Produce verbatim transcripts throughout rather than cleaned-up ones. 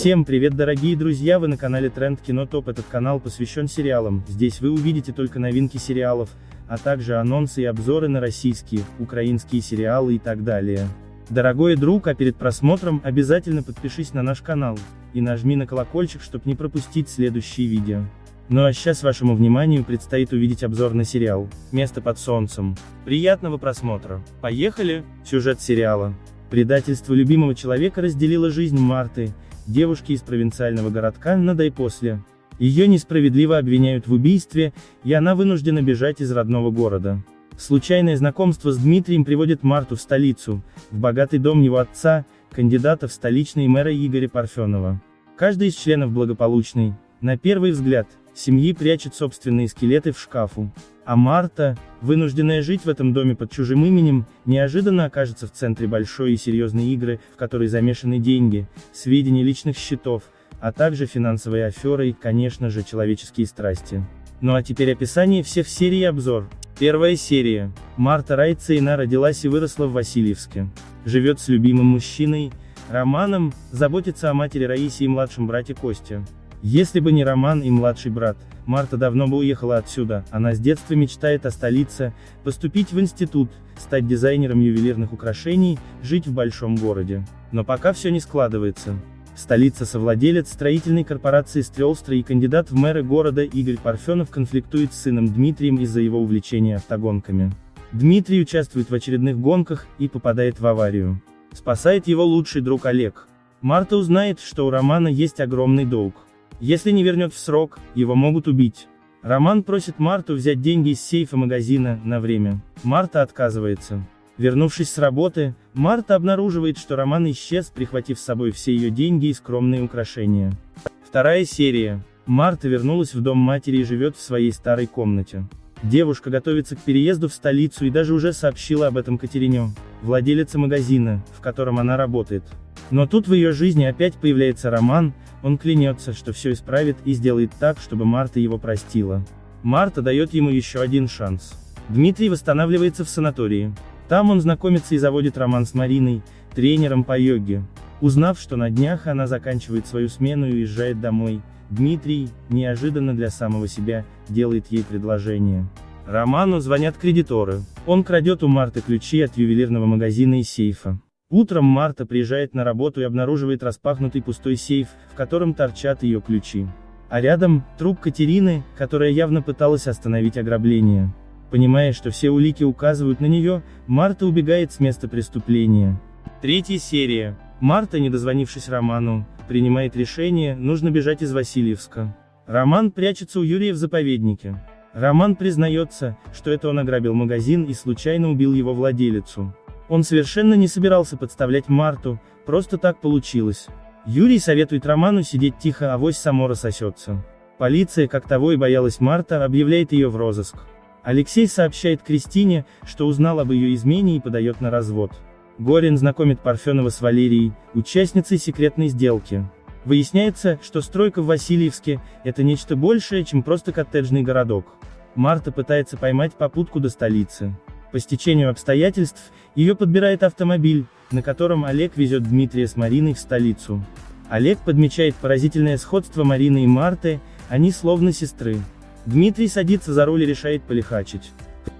Всем привет, дорогие друзья! Вы на канале Тренд Кино Топ. Этот канал посвящен сериалам. Здесь вы увидите только новинки сериалов, а также анонсы и обзоры на российские, украинские сериалы и так далее. Дорогой друг, а перед просмотром обязательно подпишись на наш канал и нажми на колокольчик, чтобы не пропустить следующие видео. Ну а сейчас вашему вниманию предстоит увидеть обзор на сериал «Место под солнцем». Приятного просмотра! Поехали! Сюжет сериала. Предательство любимого человека разделило жизнь Марты, девушки из провинциального городка, на до и после. Ее несправедливо обвиняют в убийстве, и она вынуждена бежать из родного города. Случайное знакомство с Дмитрием приводит Марту в столицу, в богатый дом его отца, кандидата в столичные мэра Игоря Парфенова. Каждый из членов благополучной, на первый взгляд, семьи прячет собственные скелеты в шкафу. А Марта, вынужденная жить в этом доме под чужим именем, неожиданно окажется в центре большой и серьезной игры, в которой замешаны деньги, сведения личных счетов, а также финансовые аферы и, конечно же, человеческие страсти. Ну а теперь описание всех серий и обзор. Первая серия. Марта Райцина родилась и выросла в Васильевске. Живет с любимым мужчиной, Романом, заботится о матери Раисе и младшем брате Косте. Если бы не Роман и младший брат, Марта давно бы уехала отсюда. Она с детства мечтает о столице, поступить в институт, стать дизайнером ювелирных украшений, жить в большом городе. Но пока все не складывается. Столица совладелец строительной корпорации «Стрелстро» и кандидат в мэры города Игорь Парфенов конфликтует с сыном Дмитрием из-за его увлечения автогонками. Дмитрий участвует в очередных гонках и попадает в аварию. Спасает его лучший друг Олег. Марта узнает, что у Романа есть огромный долг. Если не вернет в срок, его могут убить. Роман просит Марту взять деньги из сейфа магазина на время. Марта отказывается. Вернувшись с работы, Марта обнаруживает, что Роман исчез, прихватив с собой все ее деньги и скромные украшения. Вторая серия. Марта вернулась в дом матери и живет в своей старой комнате. Девушка готовится к переезду в столицу и даже уже сообщила об этом Катерине, владелице магазина, в котором она работает. Но тут в ее жизни опять появляется Роман, он клянется, что все исправит и сделает так, чтобы Марта его простила. Марта дает ему еще один шанс. Дмитрий восстанавливается в санатории. Там он знакомится и заводит роман с Мариной, тренером по йоге. Узнав, что на днях она заканчивает свою смену и уезжает домой, Дмитрий, неожиданно для самого себя, делает ей предложение. Роману звонят кредиторы. Он крадет у Марты ключи от ювелирного магазина и сейфа. Утром Марта приезжает на работу и обнаруживает распахнутый пустой сейф, в котором торчат ее ключи. А рядом – труп Катерины, которая явно пыталась остановить ограбление. Понимая, что все улики указывают на нее, Марта убегает с места преступления. Третья серия. Марта, не дозвонившись Роману, принимает решение, нужно бежать из Васильевска. Роман прячется у Юрия в заповеднике. Роман признается, что это он ограбил магазин и случайно убил его владелицу. Он совершенно не собирался подставлять Марту, просто так получилось. Юрий советует Роману сидеть тихо, авось само рассосется. Полиция, как того и боялась Марта, объявляет ее в розыск. Алексей сообщает Кристине, что узнал об ее измене и подает на развод. Горин знакомит Парфенова с Валерией, участницей секретной сделки. Выясняется, что стройка в Васильевске – это нечто большее, чем просто коттеджный городок. Марта пытается поймать попутку до столицы. По стечению обстоятельств, ее подбирает автомобиль, на котором Олег везет Дмитрия с Мариной в столицу. Олег подмечает поразительное сходство Марины и Марты, они словно сестры. Дмитрий садится за руль и решает полихачить.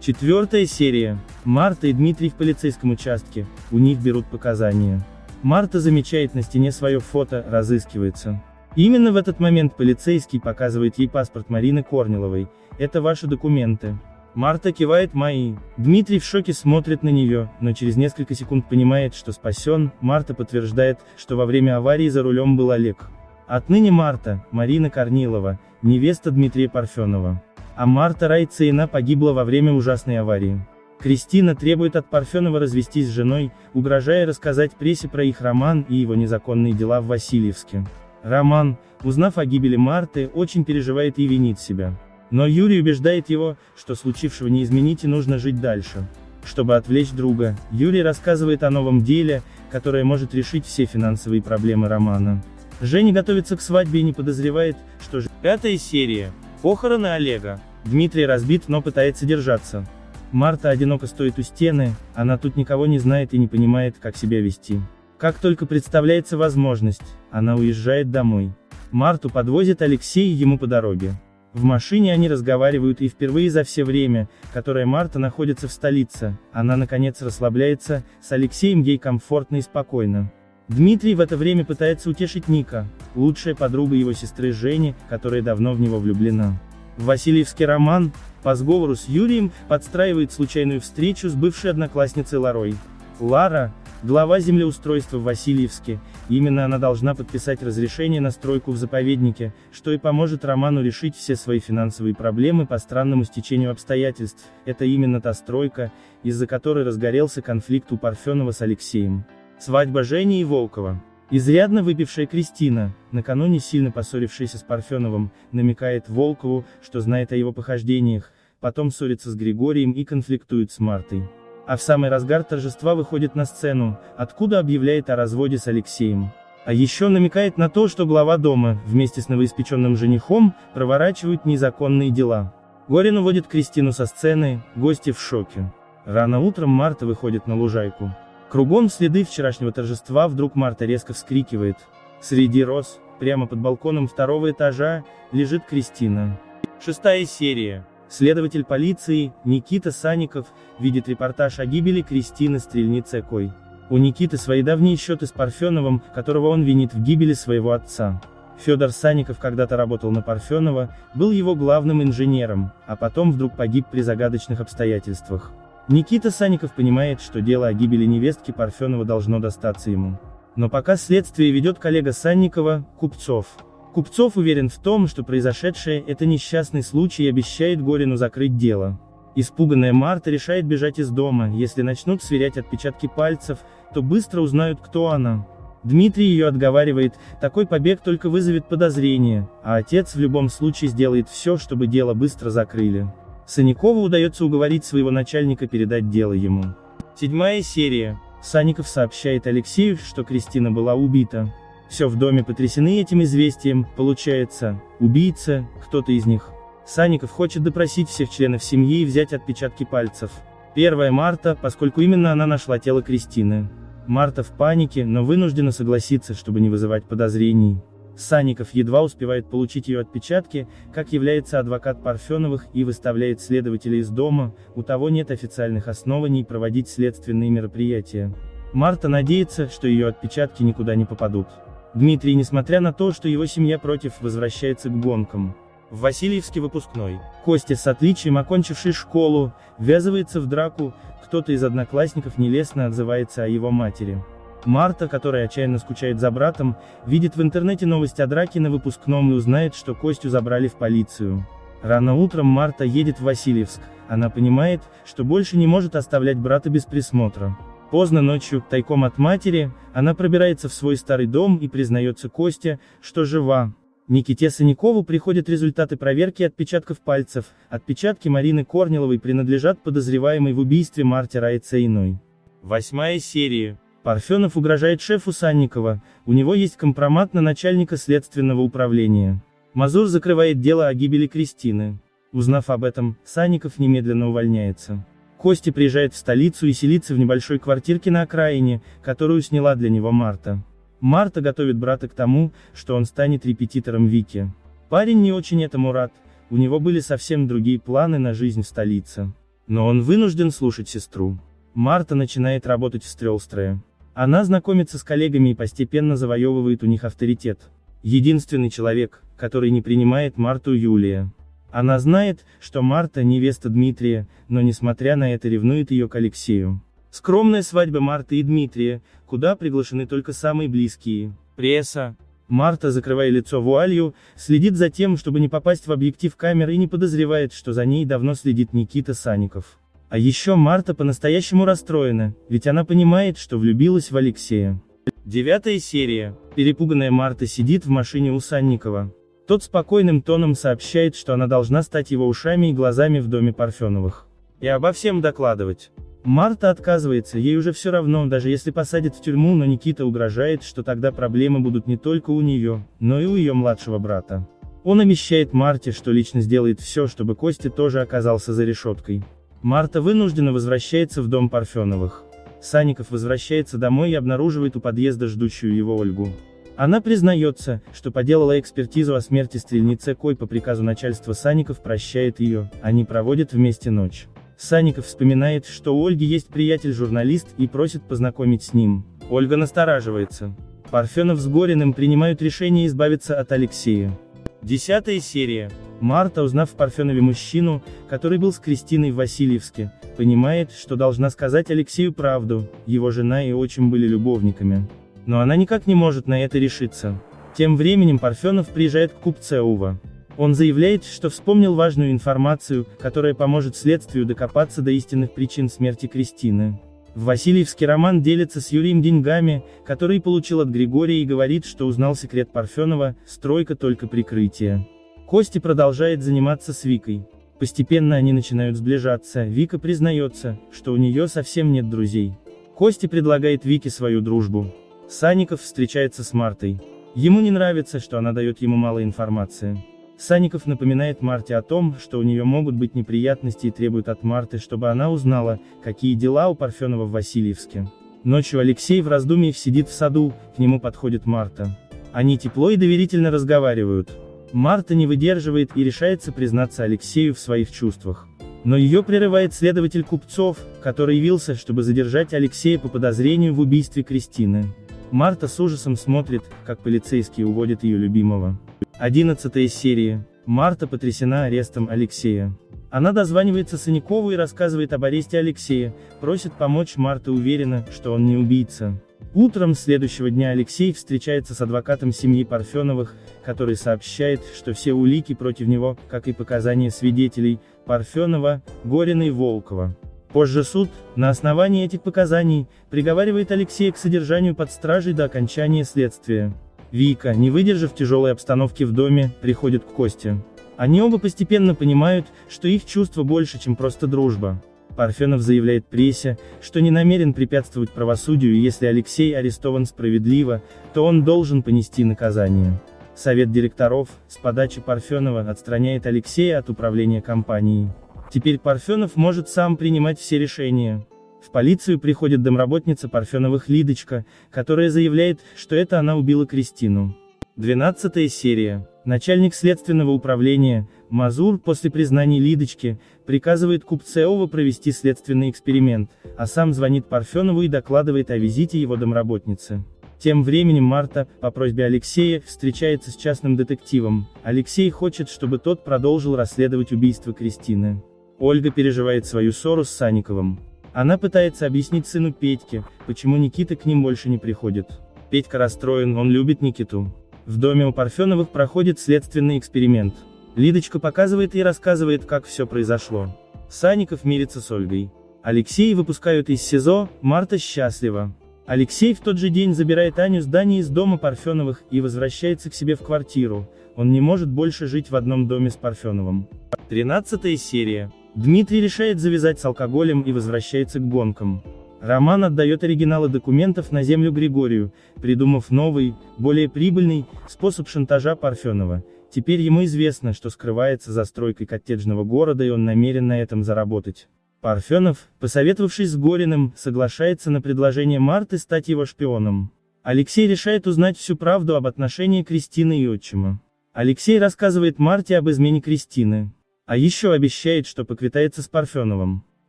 Четвертая серия. Марта и Дмитрий в полицейском участке, у них берут показания. Марта замечает на стене свое фото, разыскивается. Именно в этот момент полицейский показывает ей паспорт Марины Корниловой, это ваши документы. Марта кивает, мои. Дмитрий в шоке смотрит на нее, но через несколько секунд понимает, что спасен. Марта подтверждает, что во время аварии за рулем был Олег. Отныне Марта, Марина Корнилова, невеста Дмитрия Парфенова. А Марта Райцина погибла во время ужасной аварии. Кристина требует от Парфенова развестись с женой, угрожая рассказать прессе про их роман и его незаконные дела в Васильевске. Роман, узнав о гибели Марты, очень переживает и винит себя. Но Юрий убеждает его, что случившего не изменить и нужно жить дальше. Чтобы отвлечь друга, Юрий рассказывает о новом деле, которое может решить все финансовые проблемы Романа. Женя готовится к свадьбе и не подозревает, что же... Пятая серия. Похороны Олега. Дмитрий разбит, но пытается держаться. Марта одиноко стоит у стены, она тут никого не знает и не понимает, как себя вести. Как только представляется возможность, она уезжает домой. Марту подвозит Алексей ему по дороге. В машине они разговаривают, и впервые за все время, которое Марта находится в столице, она наконец расслабляется, с Алексеем ей комфортно и спокойно. Дмитрий в это время пытается утешить Ника, лучшая подруга его сестры Жени, которая давно в него влюблена. В Васильевске Роман, по сговору с Юрием, подстраивает случайную встречу с бывшей одноклассницей Ларой. Лара, глава землеустройства в Васильевске, именно она должна подписать разрешение на стройку в заповеднике, что и поможет Роману решить все свои финансовые проблемы по странному стечению обстоятельств. Это именно та стройка, из-за которой разгорелся конфликт у Парфенова с Алексеем. Свадьба Жени и Волкова. Изрядно выпившая Кристина, накануне сильно поссорившаяся с Парфеновым, намекает Волкову, что знает о его похождениях, потом ссорится с Григорием и конфликтует с Мартой. А в самый разгар торжества выходит на сцену, откуда объявляет о разводе с Алексеем. А еще намекает на то, что глава дома, вместе с новоиспеченным женихом, проворачивают незаконные дела. Горин уводит Кристину со сцены, гости в шоке. Рано утром Марта выходит на лужайку. Кругом следы вчерашнего торжества, вдруг Марта резко вскрикивает. Среди роз, прямо под балконом второго этажа, лежит Кристина. Шестая серия. Следователь полиции, Никита Санников, видит репортаж о гибели Кристины стрельницы Экой. У Никиты свои давние счеты с Парфеновым, которого он винит в гибели своего отца. Федор Санников когда-то работал на Парфенова, был его главным инженером, а потом вдруг погиб при загадочных обстоятельствах. Никита Санников понимает, что дело о гибели невестки Парфенова должно достаться ему. Но пока следствие ведет коллега Санникова, Купцов. Купцов уверен в том, что произошедшее – это несчастный случай, и обещает Горину закрыть дело. Испуганная Марта решает бежать из дома, если начнут сверять отпечатки пальцев, то быстро узнают, кто она. Дмитрий ее отговаривает, такой побег только вызовет подозрения, а отец в любом случае сделает все, чтобы дело быстро закрыли. Санникову удается уговорить своего начальника передать дело ему. Седьмая серия. Санников сообщает Алексею, что Кристина была убита. Все в доме потрясены этим известием, получается, убийца, кто-то из них. Санников хочет допросить всех членов семьи и взять отпечатки пальцев. первое марта, поскольку именно она нашла тело Кристины. Марта в панике, но вынуждена согласиться, чтобы не вызывать подозрений. Санников едва успевает получить ее отпечатки, как является адвокат Парфеновых и выставляет следователя из дома, у того нет официальных оснований проводить следственные мероприятия. Марта надеется, что ее отпечатки никуда не попадут. Дмитрий, несмотря на то, что его семья против, возвращается к гонкам. В Васильевске выпускной. Костя, с отличием окончивший школу, ввязывается в драку, кто-то из одноклассников нелестно отзывается о его матери. Марта, которая отчаянно скучает за братом, видит в интернете новость о драке на выпускном и узнает, что Костю забрали в полицию. Рано утром Марта едет в Васильевск, она понимает, что больше не может оставлять брата без присмотра. Поздно ночью, тайком от матери, она пробирается в свой старый дом и признается Косте, что жива. Никите Санникову приходят результаты проверки отпечатков пальцев, отпечатки Марины Корниловой принадлежат подозреваемой в убийстве Марте Райцаиной. Восьмая серия. Парфенов угрожает шефу Санникова, у него есть компромат на начальника следственного управления. Мазур закрывает дело о гибели Кристины. Узнав об этом, Санников немедленно увольняется. Костя приезжает в столицу и селится в небольшой квартирке на окраине, которую сняла для него Марта. Марта готовит брата к тому, что он станет репетитором Вики. Парень не очень этому рад, у него были совсем другие планы на жизнь в столице. Но он вынужден слушать сестру. Марта начинает работать в Стрелстро. Она знакомится с коллегами и постепенно завоевывает у них авторитет. Единственный человек, который не принимает Марту — Юлия. Она знает, что Марта — невеста Дмитрия, но несмотря на это ревнует ее к Алексею. Скромная свадьба Марты и Дмитрия, куда приглашены только самые близкие. Пресса. Марта, закрывая лицо вуалью, следит за тем, чтобы не попасть в объектив камеры, и не подозревает, что за ней давно следит Никита Санников. А еще Марта по-настоящему расстроена, ведь она понимает, что влюбилась в Алексея. Девятая серия. Перепуганная Марта сидит в машине у Санникова. Тот спокойным тоном сообщает, что она должна стать его ушами и глазами в доме Парфеновых. И обо всем докладывать. Марта отказывается, ей уже все равно, даже если посадят в тюрьму, но Никита угрожает, что тогда проблемы будут не только у нее, но и у ее младшего брата. Он обещает Марте, что лично сделает все, чтобы Костя тоже оказался за решеткой. Марта вынуждена возвращается в дом Парфеновых. Санников возвращается домой и обнаруживает у подъезда ждущую его Ольгу. Она признается, что поделала экспертизу о смерти стрельницы, Кой по приказу начальства Санников прощает ее, они проводят вместе ночь. Санников вспоминает, что у Ольги есть приятель-журналист и просит познакомить с ним. Ольга настораживается. Парфенов с Гориным принимают решение избавиться от Алексея. Десятая серия. Марта, узнав в Парфенове мужчину, который был с Кристиной в Васильевске, понимает, что должна сказать Алексею правду, его жена и отчим были любовниками. Но она никак не может на это решиться. Тем временем Парфенов приезжает к купце Ува. Он заявляет, что вспомнил важную информацию, которая поможет следствию докопаться до истинных причин смерти Кристины. В Васильевске Роман делится с Юрием деньгами, которые получил от Григория, и говорит, что узнал секрет Парфенова: стройка только прикрытие. Костя продолжает заниматься с Викой. Постепенно они начинают сближаться, Вика признается, что у нее совсем нет друзей. Костя предлагает Вике свою дружбу. Санников встречается с Мартой. Ему не нравится, что она дает ему мало информации. Санников напоминает Марте о том, что у нее могут быть неприятности, и требует от Марты, чтобы она узнала, какие дела у Парфенова в Васильевске. Ночью Алексей в раздумьях сидит в саду, к нему подходит Марта. Они тепло и доверительно разговаривают. Марта не выдерживает и решается признаться Алексею в своих чувствах. Но ее прерывает следователь Купцов, который явился, чтобы задержать Алексея по подозрению в убийстве Кристины. Марта с ужасом смотрит, как полицейские уводят ее любимого. Одиннадцатая серия. Марта потрясена арестом Алексея. Она дозванивается Санникову и рассказывает об аресте Алексея, просит помочь. Марта уверена, что он не убийца. Утром следующего дня Алексей встречается с адвокатом семьи Парфеновых, который сообщает, что все улики против него, как и показания свидетелей Парфенова, Горина и Волкова. Позже суд, на основании этих показаний, приговаривает Алексея к содержанию под стражей до окончания следствия. Вика, не выдержав тяжелой обстановки в доме, приходит к Косте. Они оба постепенно понимают, что их чувства больше, чем просто дружба. Парфенов заявляет прессе, что не намерен препятствовать правосудию, и если Алексей арестован справедливо, то он должен понести наказание. Совет директоров, с подачи Парфенова, отстраняет Алексея от управления компанией. Теперь Парфенов может сам принимать все решения. В полицию приходит домработница Парфеновых Лидочка, которая заявляет, что это она убила Кристину. двенадцатая серия. Начальник следственного управления, Мазур, после признаний Лидочки, приказывает Купцеова провести следственный эксперимент, а сам звонит Парфенову и докладывает о визите его домработницы. Тем временем Марта, по просьбе Алексея, встречается с частным детективом. Алексей хочет, чтобы тот продолжил расследовать убийство Кристины. Ольга переживает свою ссору с Санниковым. Она пытается объяснить сыну Петьке, почему Никита к ним больше не приходит. Петька расстроен, он любит Никиту. В доме у Парфеновых проходит следственный эксперимент. Лидочка показывает и рассказывает, как все произошло. Санников мирится с Ольгой. Алексея выпускают из СИЗО, Марта счастлива. Алексей в тот же день забирает Аню с Даней из дома Парфеновых и возвращается к себе в квартиру, он не может больше жить в одном доме с Парфеновым. тринадцатая серия. Дмитрий решает завязать с алкоголем и возвращается к гонкам. Роман отдает оригиналы документов на землю Григорию, придумав новый, более прибыльный, способ шантажа Парфенова. Теперь ему известно, что скрывается за стройкой коттеджного города, и он намерен на этом заработать. Парфенов, посоветовавшись с Гориным, соглашается на предложение Марты стать его шпионом. Алексей решает узнать всю правду об отношении Кристины и отчима. Алексей рассказывает Марте об измене Кристины. А еще обещает, что поквитается с Парфеновым.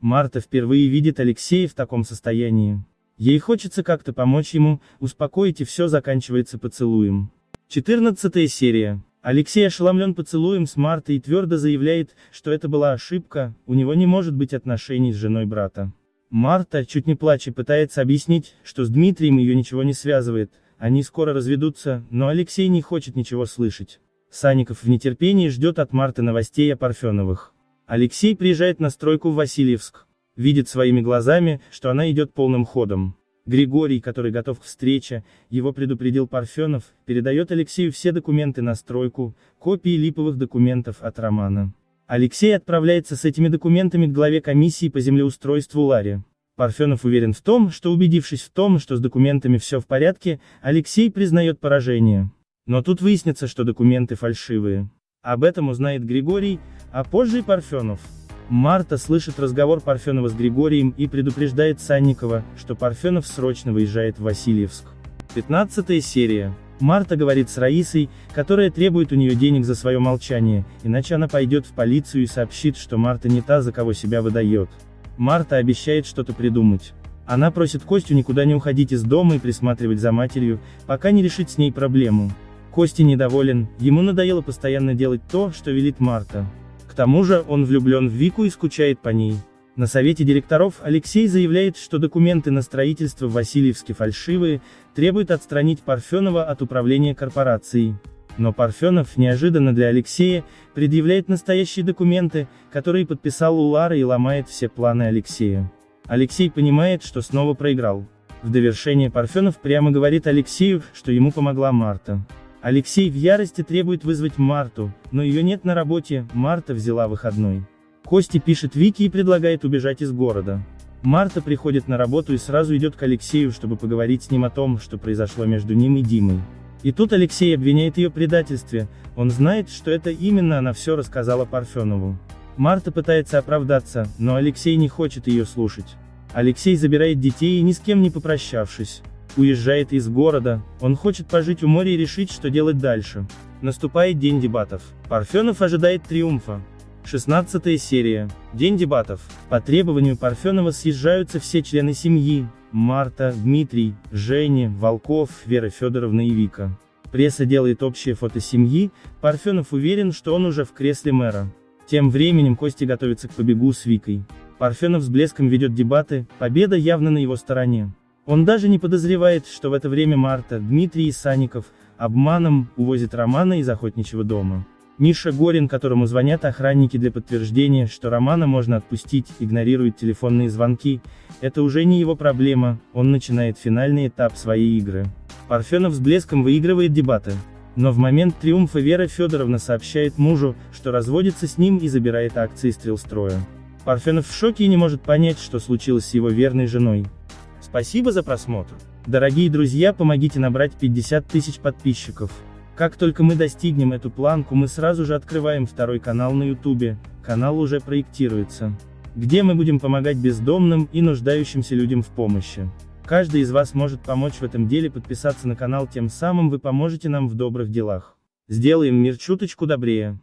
Марта впервые видит Алексея в таком состоянии. Ей хочется как-то помочь ему, успокоить, и все заканчивается поцелуем. четырнадцатая серия. Алексей ошеломлен поцелуем с Мартой и твердо заявляет, что это была ошибка, у него не может быть отношений с женой брата. Марта, чуть не плача, пытается объяснить, что с Дмитрием ее ничего не связывает, они скоро разведутся, но Алексей не хочет ничего слышать. Санников в нетерпении ждет от Марты новостей о Парфеновых. Алексей приезжает на стройку в Васильевск. Видит своими глазами, что она идет полным ходом. Григорий, который готов к встрече, его предупредил Парфенов, передает Алексею все документы на стройку, копии липовых документов от Романа. Алексей отправляется с этими документами к главе комиссии по землеустройству Ларе. Парфенов уверен в том, что, убедившись в том, что с документами все в порядке, Алексей признает поражение. Но тут выяснится, что документы фальшивые. Об этом узнает Григорий, а позже и Парфенов. Марта слышит разговор Парфенова с Григорием и предупреждает Санникова, что Парфенов срочно выезжает в Васильевск. пятнадцатая серия. Марта говорит с Раисой, которая требует у нее денег за свое молчание, иначе она пойдет в полицию и сообщит, что Марта не та, за кого себя выдает. Марта обещает что-то придумать. Она просит Костю никуда не уходить из дома и присматривать за матерью, пока не решит с ней проблему. Костя недоволен, ему надоело постоянно делать то, что велит Марта. К тому же, он влюблен в Вику и скучает по ней. На совете директоров Алексей заявляет, что документы на строительство в Васильевске фальшивые, требует отстранить Парфенова от управления корпорацией. Но Парфенов, неожиданно для Алексея, предъявляет настоящие документы, которые подписал Улара, и ломает все планы Алексея. Алексей понимает, что снова проиграл. В довершение Парфенов прямо говорит Алексею, что ему помогла Марта. Алексей в ярости требует вызвать Марту, но ее нет на работе, Марта взяла выходной. Костя пишет Вике и предлагает убежать из города. Марта приходит на работу и сразу идет к Алексею, чтобы поговорить с ним о том, что произошло между ним и Димой. И тут Алексей обвиняет ее в предательстве, он знает, что это именно она все рассказала Парфенову. Марта пытается оправдаться, но Алексей не хочет ее слушать. Алексей забирает детей и, ни с кем не попрощавшись, уезжает из города. Он хочет пожить у моря и решить, что делать дальше. Наступает день дебатов. Парфенов ожидает триумфа. шестнадцатая серия. День дебатов. По требованию Парфенова съезжаются все члены семьи: Марта, Дмитрий, Женя, Волков, Вера Федоровна и Вика. Пресса делает общее фото семьи, Парфенов уверен, что он уже в кресле мэра. Тем временем Костя готовится к побегу с Викой. Парфенов с блеском ведет дебаты, победа явно на его стороне. Он даже не подозревает, что в это время Марта, Дмитрий и Санников обманом увозят Романа из охотничьего дома. Миша Горин, которому звонят охранники для подтверждения, что Романа можно отпустить, игнорирует телефонные звонки. Это уже не его проблема, он начинает финальный этап своей игры. Парфенов с блеском выигрывает дебаты. Но в момент триумфа Вера Федоровна сообщает мужу, что разводится с ним и забирает акции Стрелстроя. Парфенов в шоке и не может понять, что случилось с его верной женой. Спасибо за просмотр. Дорогие друзья, помогите набрать пятьдесят тысяч подписчиков. Как только мы достигнем эту планку, мы сразу же открываем второй канал на ютубе, канал уже проектируется, где мы будем помогать бездомным и нуждающимся людям в помощи. Каждый из вас может помочь в этом деле, подписаться на канал, тем самым вы поможете нам в добрых делах. Сделаем мир чуточку добрее.